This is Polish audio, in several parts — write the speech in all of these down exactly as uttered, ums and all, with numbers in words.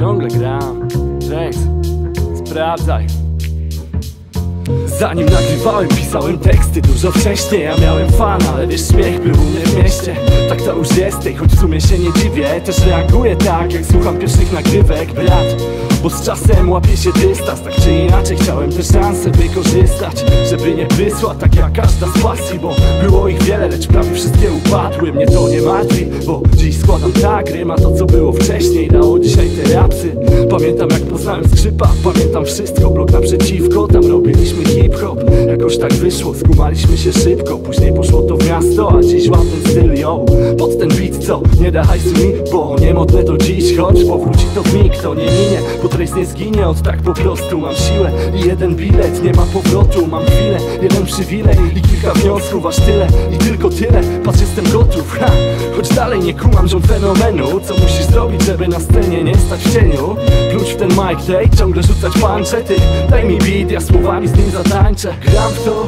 ciągle gram. Trays, sprawdzaj. Zanim nagrywałem, pisałem teksty dużo wcześniej. Ja miałem fan, ale wiesz, śmiech był u mnie w mieście. Tak to już jest, choć w sumie się nie dziwię. Też reaguję tak, jak słucham pierwszych nagrywek, brat. Bo z czasem łapie się dystans, tak czy inaczej chciałem tę szansę wykorzystać, żeby nie wysła, tak jak każda z pasji, bo było ich wiele, lecz prawie wszystkie upadły. Mnie to nie martwi, bo dziś składam tak, ryma to co było wcześniej, dało dzisiaj te rapsy. Pamiętam jak poznałem SkrzYpa, pamiętam wszystko, blok naprzeciwko, tam robiliśmy hip-hop. Jakoś tak wyszło, skumaliśmy się szybko, później poszło to w miasto, a dziś łap ten styl, yo. Pod ten beat, co nie da hajsu mi, bo nie modlę to dziś, choć powróci to w mig, to nie minie. Trays nie zginie od tak po prostu. Mam siłę i jeden bilet, nie ma powrotu. Mam chwilę, jeden przywilej i kilka wniosków, aż tyle i tylko tyle. Patrz, jestem gotów, ha! Choć dalej nie kumam ziom fenomenu. Co musisz zrobić, żeby na scenie nie stać w cieniu? Klucz w ten mic, daj ciągle rzucać punche. Ty daj mi beat, ja słowami z nim zatańczę. Gram w to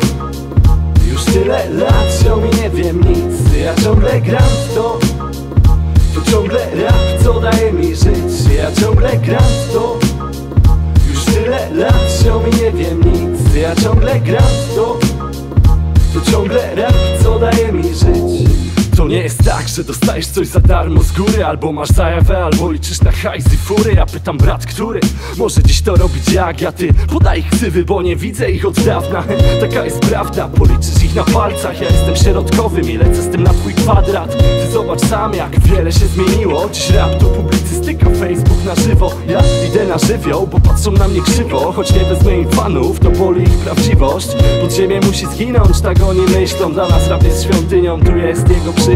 już tyle lat, ziom i nie wiem nic. Ja ciągle gram w to. To ciągle rap, co daje mi żyć. Ja ciągle gram w to. Już tyle lat, ziom i nie wiem nic. Ja ciągle gram w to. To ciągle rap, co daje mi żyć. To nie jest tak, że dostajesz coś za darmo z góry. Albo masz zajawę, albo liczysz na hajs i fury. Ja pytam brat, który może dziś to robić jak ja, ty podaj ich ksywy, bo nie widzę ich od dawna. Taka jest prawda, policzysz ich na palcach. Ja jestem środkowym i lecę z tym na twój kwadrat. Ty zobacz sam jak wiele się zmieniło. Dziś rap to publicystyka, Facebook na żywo. Ja idę na żywioł, bo patrzą na mnie krzywo. Choć nie wezmę ich fanów, to boli ich prawdziwość. Podziemie musi zginąć, tak oni myślą. Dla nas rap jest świątynią, tu jest jego przyszłość.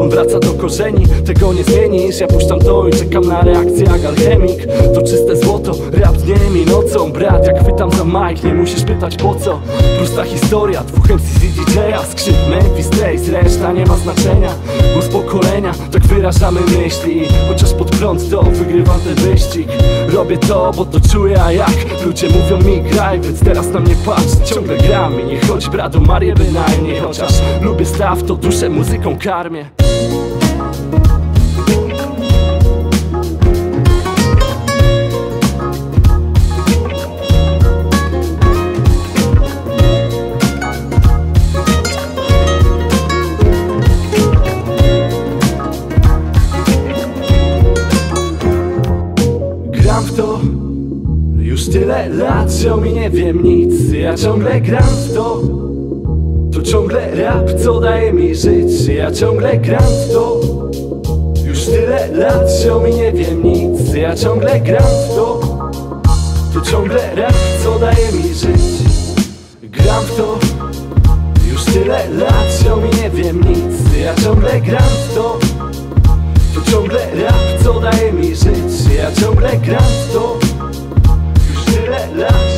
On wraca do korzeni, tego nie zmienisz. Ja puszczam to i czekam na reakcję jak Alchemik. To czyste złoto, rap dniem i nocą. Brat, jak chwytam za mic, nie musisz pytać po co. Prosta historia, dwóch M C s i D J a. Skrzyp Memphis Days, reszta nie ma znaczenia. Głos pokolenia, tak wyrażamy myśli. Chociaż pod prąd to wygrywam ten wyścig. Robię to, bo to czuję, a jak ludzie mówią mi graj, więc teraz na mnie patrz. Ciągle gram i nie chodź brat o Marię bynajmniej. Chociaż lubię staw, to duszę muzyką karmię. Gram w to już tyle lat, ziom i nie wiem nic. Ja ciągle gram w to. To ciągle rap, co daje mi żyć. Ja ciągle gram w to. Już tyle lat, ziom i nie wiem nic. Ja ciągle gram w to. To ciągle rap, co daje mi żyć. Gram w to. Już tyle lat, ziom i nie wiem nic. Ja ciągle gram w to. To ciągle rap, co daje mi żyć. Ja ciągle gram w to. Już tyle lat.